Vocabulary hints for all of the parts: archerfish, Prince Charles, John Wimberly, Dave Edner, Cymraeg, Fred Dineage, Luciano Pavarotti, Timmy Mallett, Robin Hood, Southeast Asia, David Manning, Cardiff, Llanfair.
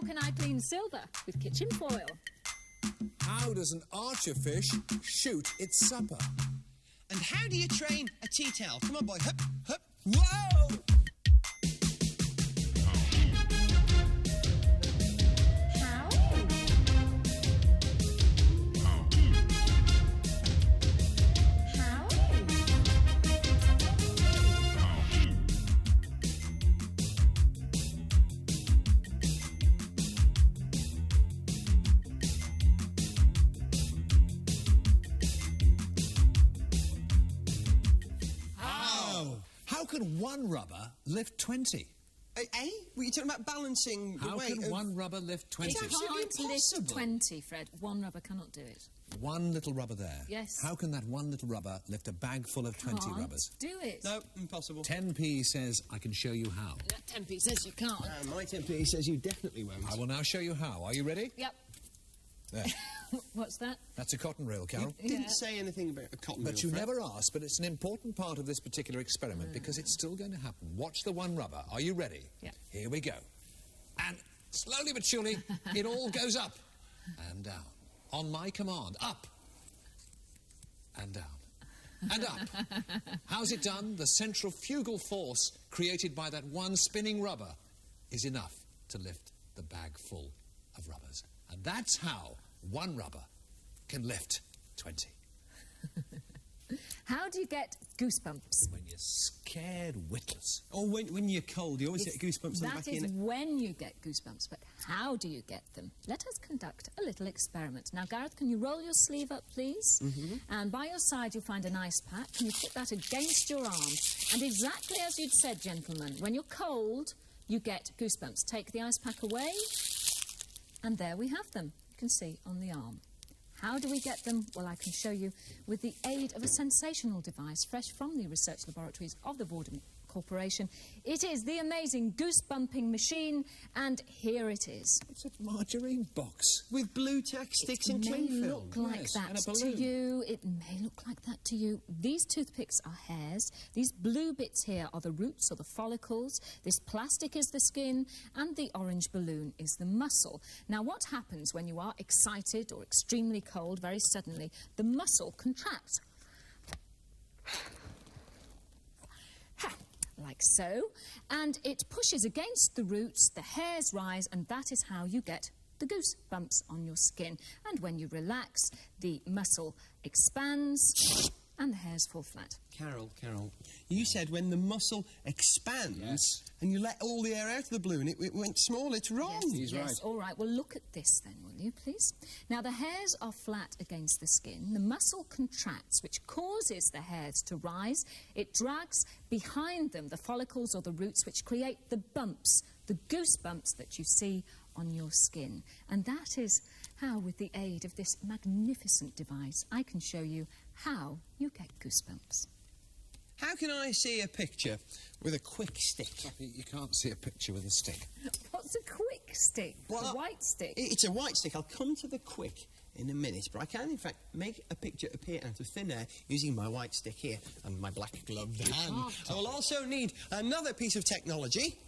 How can I clean silver? With kitchen foil. How does an archerfish shoot its supper? And how do you train a tea towel? Come on, boy. Hup, hup. Whoa! Can one rubber lift 20? Were you talking about balancing the weight? How can one rubber lift 20? It's absolutely impossible. Lift 20, Fred. One rubber cannot do it. One little rubber there. Yes. How can that one little rubber lift a bag full of 20 rubbers? Do it. No, impossible. 10p says I can show you how. 10p says you can't. My 10p says you definitely won't. I will now show you how. Are you ready? Yep. There. What's that? That's a cotton reel, Carol. You didn't say anything about a cotton reel. But you never asked, but it's an important part of this particular experiment because it's still going to happen. Watch the one rubber. Are you ready? Yeah. Here we go. And slowly but surely, it all goes up and down. On my command, up and down and up. How's it done? The centrifugal force created by that one spinning rubber is enough to lift the bag full of rubbers. And that's how one rubber can lift 20. How do you get goosebumps? When you're scared witless. Or when you're cold, you always get goosebumps on the back of your neck. That is when you get goosebumps, but how do you get them? Let us conduct a little experiment. Now, Gareth, can you roll your sleeve up, please? And by your side, you'll find an ice pack, and you put that against your arm. And exactly as you'd said, gentlemen, when you're cold, you get goosebumps. Take the ice pack away, and there we have them. Can see on the arm. How do we get them? Well, I can show you with the aid of a sensational device fresh from the research laboratories of the Boredom Corporation. It is the amazing goosebumping machine, and here it is. It's a margarine box with blue tack sticks and cling film. It may look like that to you. It may look like that to you. These toothpicks are hairs. These blue bits here are the roots or the follicles. This plastic is the skin, and the orange balloon is the muscle. Now, what happens when you are excited or extremely cold very suddenly? The muscle contracts. Like so, and it pushes against the roots, the hairs rise, and that is how you get the goosebumps on your skin. And when you relax, the muscle expands and the hairs fall flat. Carol, you said when the muscle expands and you let all the air out of the balloon, it went small. It's wrong. Yes, all right. Well, look at this then, will you, please? Now, the hairs are flat against the skin. The muscle contracts, which causes the hairs to rise. It drags behind them the follicles or the roots, which create the bumps, the goosebumps that you see on your skin. And that is how, with the aid of this magnificent device, I can show you how you get goosebumps. How can I see a picture with a quick stick? You can't see a picture with a stick. What's a quick stick? Well, a white stick? It's a white stick. I'll come to the quick in a minute, but I can, in fact, make a picture appear out of thin air using my white stick here and my black gloved hand. I will also need another piece of technology,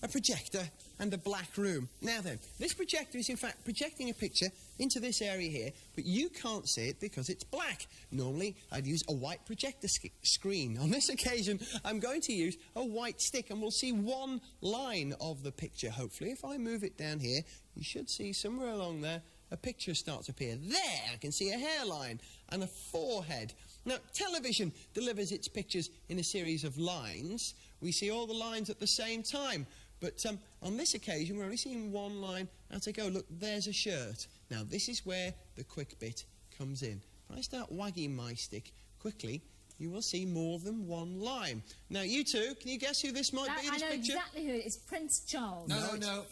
a projector and a black room. Now then, this projector is, in fact, projecting a picture into this area here, but you can't see it because it's black. Normally, I'd use a white projector screen. On this occasion, I'm going to use a white stick, and we'll see one line of the picture, hopefully. If I move it down here, you should see somewhere along there a picture starts to appear. There, I can see a hairline and a forehead. Now, television delivers its pictures in a series of lines. We see all the lines at the same time. But on this occasion, we're only seeing one line. Now take a look, there's a shirt. Now, this is where the quick bit comes in. If I start wagging my stick quickly, you will see more than one line. Now, you two, can you guess who this might be in this picture? I know exactly who it is. Prince Charles. No,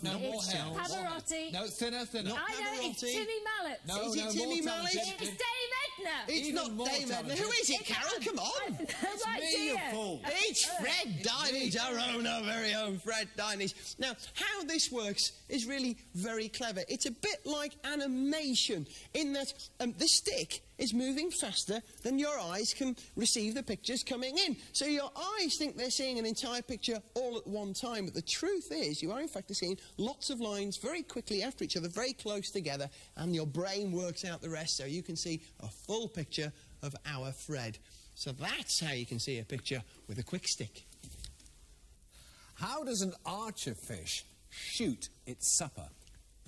more hell. Pavarotti. No, thinner. Not Pavarotti. I know, it's Timmy Mallett. Is it Timmy Mallett? It's Dave Edner. It's not Dave Edner. Who is it, Carol? Come on. It's me, you fool. It's Fred Dineage, our very own Fred Dineage. Now, how this works is really very clever. It's a bit like animation in that the stick is moving faster than your eyes can receive the pictures coming in. So your eyes think they're seeing an entire picture all at one time, but the truth is you are in fact seeing lots of lines very quickly after each other, very close together, and your brain works out the rest so you can see a full picture of our Fred. So that's how you can see a picture with a quick stick. How does an archerfish shoot its supper?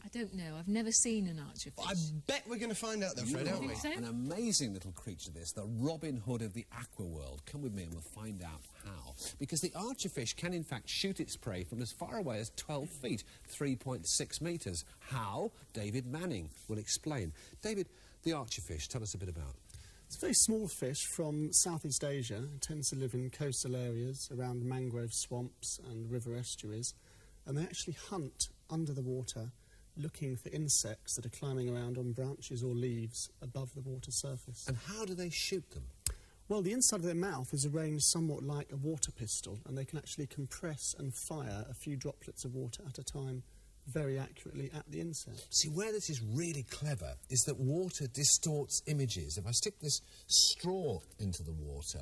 I don't know. I've never seen an archerfish. Well, I bet we're going to find out, though, Fred, aren't we? So? An amazing little creature, this, the Robin Hood of the aqua world. Come with me and we'll find out how. Because the archerfish can, in fact, shoot its prey from as far away as 12 feet, 3.6 metres. How? David Manning will explain. David, the archerfish, tell us a bit about it. It's a very small fish from Southeast Asia. It tends to live in coastal areas around mangrove swamps and river estuaries. And they actually hunt under the water, looking for insects that are climbing around on branches or leaves above the water surface. And how do they shoot them? Well, the inside of their mouth is arranged somewhat like a water pistol, and they can actually compress and fire a few droplets of water at a time very accurately at the insect. See, where this is really clever is that water distorts images. If I stick this straw into the water,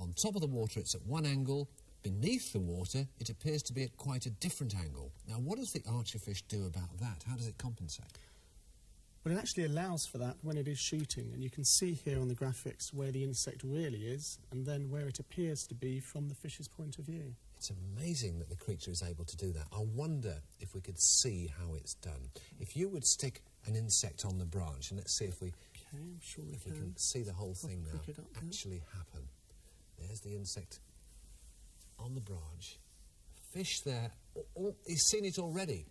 on top of the water it's at one angle, beneath the water, it appears to be at quite a different angle. Now, what does the archerfish do about that? How does it compensate? Well, it actually allows for that when it is shooting, and you can see here on the graphics where the insect really is and then where it appears to be from the fish's point of view. It's amazing that the creature is able to do that. I wonder if we could see how it's done. If you would stick an insect on the branch, and let's see if we, okay, I'm sure we can see the whole thing now actually happen. There's the insect on the branch, fish there, he's seen it already,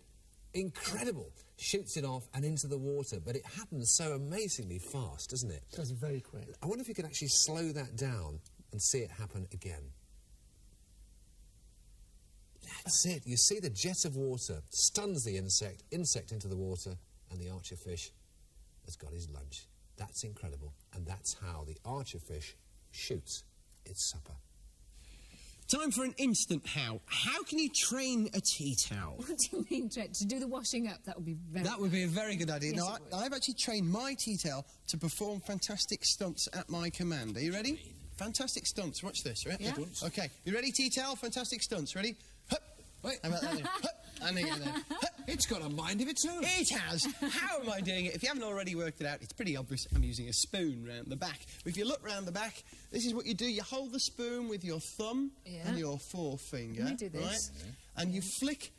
incredible, shoots it off and into the water, but it happens so amazingly fast, doesn't it? It does very quick. I wonder if you could actually slow that down and see it happen again. That's it, you see the jet of water stuns the insect, into the water, and the archerfish has got his lunch. That's incredible, and that's how the archerfish shoots its supper. Time for an instant how. How can you train a tea towel? What do you mean, to do the washing up? That would be very good. That would be a very good idea. Yes, now, I've actually trained my tea towel to perform fantastic stunts at my command. Are you ready? Fantastic stunts. Watch this, right? Yeah. OK, you ready, tea towel? Fantastic stunts. Ready? Hup. Wait, how about that? Hup. And there you go. Hup. It's got a mind of its own. It has. How am I doing it? If you haven't already worked it out, it's pretty obvious. I'm using a spoon round the back. If you look round the back, this is what you do. You hold the spoon with your thumb and your forefinger. Let me do this. Right? Yeah. And you flick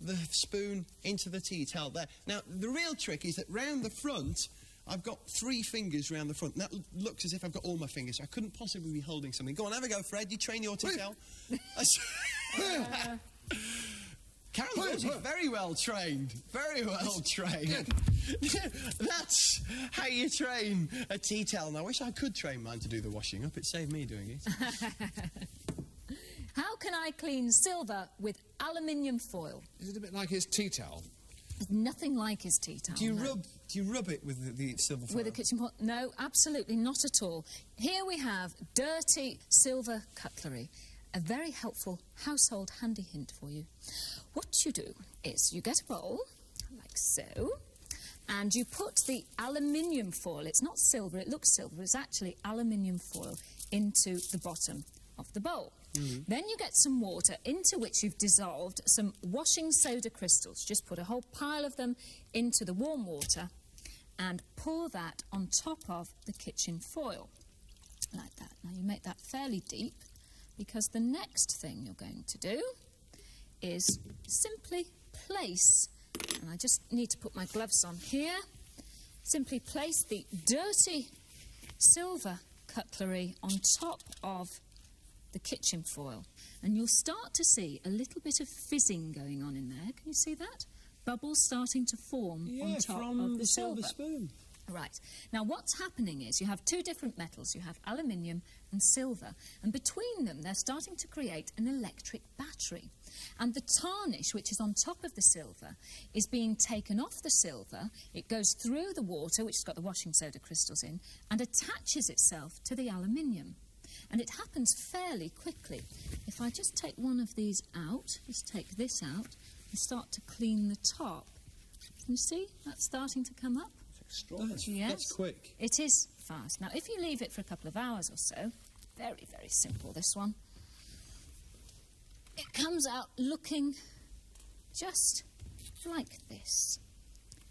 the spoon into the tea towel there. Now, the real trick is that round the front, I've got three fingers round the front. That looks as if I've got all my fingers. So I couldn't possibly be holding something. Go on, have a go, Fred. You train your tea towel. Carol is very well trained, That's how you train a tea towel. Now, I wish I could train mine to do the washing up. It saved me doing it. How can I clean silver with aluminium foil? Is it a bit like his tea towel? It's nothing like his tea towel. Do you rub it with the silver foil? With a kitchen pot? No, absolutely not at all. Here we have dirty silver cutlery. A very helpful household handy hint for you. What you do is you get a bowl, like so, and you put the aluminium foil, it's not silver, it looks silver, it's actually aluminium foil, into the bottom of the bowl. Mm-hmm. Then you get some water into which you've dissolved some washing soda crystals. Just put a whole pile of them into the warm water and pour that on top of the kitchen foil, like that. Now you make that fairly deep, because the next thing you're going to do is simply place, and I just need to put my gloves on here, simply place the dirty silver cutlery on top of the kitchen foil. And you'll start to see a little bit of fizzing going on in there. Can you see that? Bubbles starting to form on top of the silver spoon. Right. Now, what's happening is you have two different metals. You have aluminium and silver. And between them, they're starting to create an electric battery. And the tarnish, which is on top of the silver, is being taken off the silver. It goes through the water, which has got the washing soda crystals in, and attaches itself to the aluminium. And it happens fairly quickly. If I just take one of these out, just take this out, and start to clean the top. Can you see? That's starting to come up. Extraordinary. Yes. That's quick. It is fast. Now, if you leave it for a couple of hours or so, very, very simple, this one. It comes out looking just like this.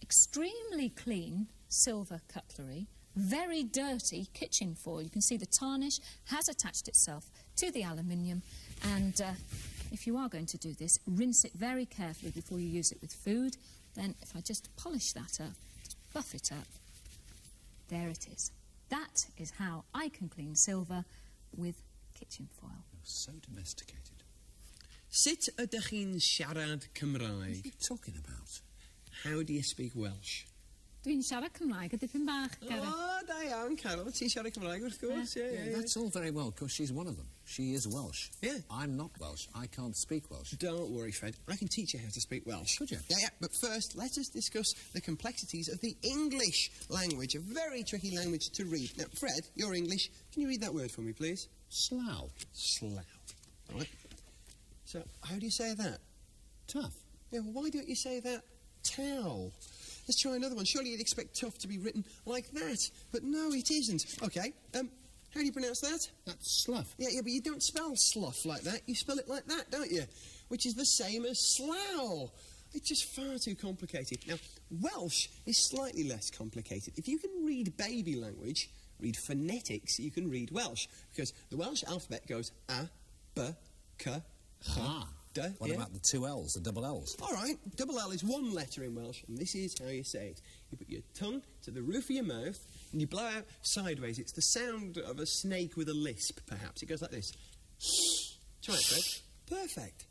Extremely clean silver cutlery, very dirty kitchen foil. You can see the tarnish has attached itself to the aluminium, and if you are going to do this, rinse it very carefully before you use it with food. Then if I just polish that up, just buff it up, there it is. That is how I can clean silver with kitchen foil. You're so domesticated. Sut ydych chi'n siarad Cymraeg? What are you talking about? How do you speak Welsh? Dwi'n siarad Cymraeg a dipyn bach, Carol. Oh, da iawn, Carol. Ti'n siarad Cymraeg, of course. Yeah. Yeah, yeah, that's all very well, because she's one of them. She is Welsh. Yeah. I'm not Welsh. I can't speak Welsh. Don't worry, Fred. I can teach you how to speak Welsh. Could you? Yeah, yeah. But first, let us discuss the complexities of the English language, a very tricky language to read. Now, Fred, you're English. Can you read that word for me, please? Slough. Slough. All right. So, how do you say that? Tough. Yeah, well, why don't you say that? Towel. Let's try another one. Surely you'd expect tough to be written like that, but no, it isn't. OK, how do you pronounce that? That's slough. Yeah, yeah, but you don't spell slough like that. You spell it like that, don't you? Which is the same as slough. It's just far too complicated. Now, Welsh is slightly less complicated. If you can read baby language, read phonetics, you can read Welsh, because the Welsh alphabet goes a, b, c, ah, duh, what about the two L's, the double L's? All right, double L is one letter in Welsh, and this is how you say it. You put your tongue to the roof of your mouth, and you blow out sideways. It's the sound of a snake with a lisp, perhaps. It goes like this. Try it, Fred. Perfect.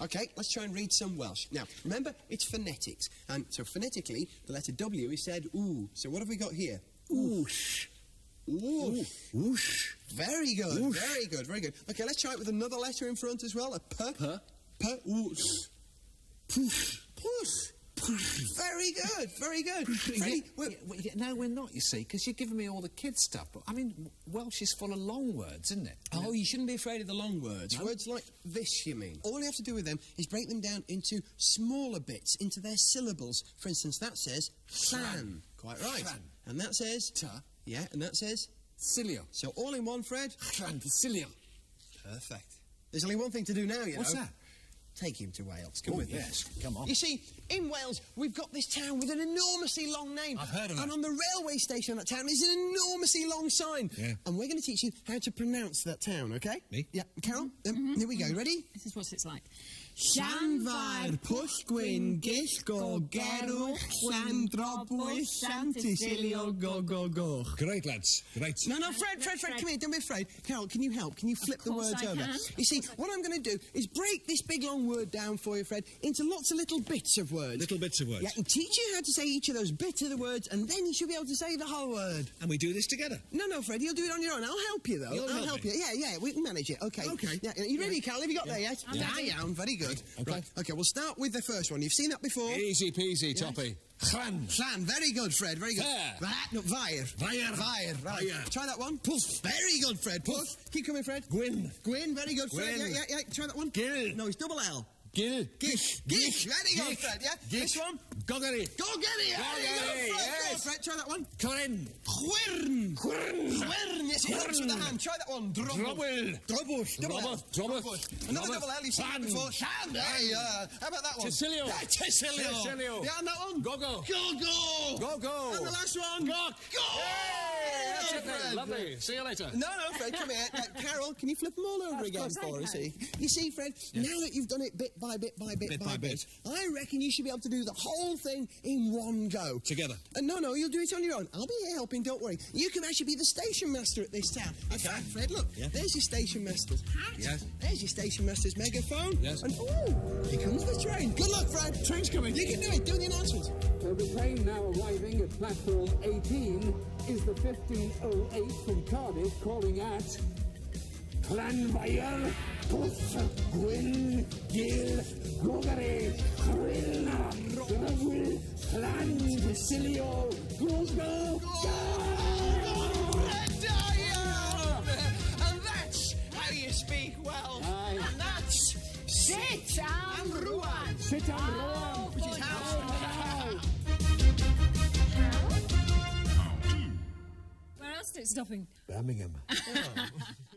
OK, let's try and read some Welsh. Now, remember, it's phonetics, and so phonetically, the letter W is said oo. So what have we got here? Oosh. Whoosh. Whoosh. Very good, whoosh. Very good, very good. OK, let's try it with another letter in front as well, a p. P. P. Whoosh. Push. Push. Push. Very good, very good. Freddy, yeah, no, we're not, you see, because you're giving me all the kids' stuff. But, I mean, Welsh is full of long words, isn't it? Oh, yeah. You shouldn't be afraid of the long words. No. Words like this, you mean? All you have to do with them is break them down into smaller bits, into their syllables. For instance, that says fan. Quite right. Fan. And that says... Ta. Yeah, and that says... Cilio. So all in one, Fred. Cilio. Perfect. There's only one thing to do now, you know. What's that? Take him to Wales. Come with us. Come on. You see, in Wales, we've got this town with an enormously long name. I've heard of it. And on the railway station of that town is an enormously long sign. Yeah. And we're going to teach you how to pronounce that town, OK? Me? Yeah. Carol, here we go. Ready? This is what it's like. Llanfair, Pwllgwyn, Gillgo, Gerwch, Llandrobwy, Llantysilio, Gogogoch. Great, lads. Great. No, no, Fred, come here. Don't be afraid. Carol, can you help? Can you flip the words over? You see, what I'm going to do is break this big, long word down for you, Fred, into lots of little bits of words. Little bits of words. Yeah, and teach you how to say each of those bits of the words, and then you should be able to say the whole word. And we do this together? No, no, Fred, you'll do it on your own. I'll help you, though. I'll help you. Yeah, yeah, we can manage it. OK. OK. Yeah, you ready, Carol? Have you got there yet? Yeah, I'm very good. Okay. Right. Okay, we'll start with the first one. You've seen that before. Easy peasy, Toppy. Chlan. Chlan. Very good, Fred. Very good. No, Vair. Vair. Vair. Right. Vair. Try that one. Puff. Very good, Fred. Puff. Keep coming, Fred. Gwyn. Gwyn. Very good, Fred. Gwyn. Yeah, yeah, yeah. Try that one. Gil. No, it's double L. Gil. Gish. Gish. Very good, Fred. Yeah. This one. Gogery. Gogery. Very good, Fred. Go, Fred. Try that one. Corin. Chwirn. Chwirn. Chwirn. Yes, chwirn with the hand. Try that one. Drobble. Drobbush. Drobbush. Another double L. You've seen it before. Hand. Hey, how about that one? Tisilio. Tisilio. Yeah, and that one. Gogo. Gogo. Gogo. And the last one. Gok. Gok. Lovely. See you later. No, no, Fred, come here. Carol, can you flip them all over again for us? You see, Fred, now that you've done it bit by bit by bit by bit, I reckon you should be able to do the whole thing in one go. Together. No, no, you'll do it on your own. I'll be here helping, don't worry. You can actually be the station master at this town. Okay. Fred, look, there's your station master's hat. Yes. There's your station master's megaphone. Yes. And, ooh, here comes the train. Good luck, Fred. Train's coming. You can do it. Do the announcements. So the train now arriving at platform 18 is the 1508 from Cardiff, calling at Llanfair, Pwll, Gwyn, Gil, Gogery, Chwyrn, Drobl, Llan, Tisilio, Gogo, and that's how you speak Welsh. And that's Sit am Ruan. Sit am Ruan. Which is house. it's nothing. Birmingham. Oh.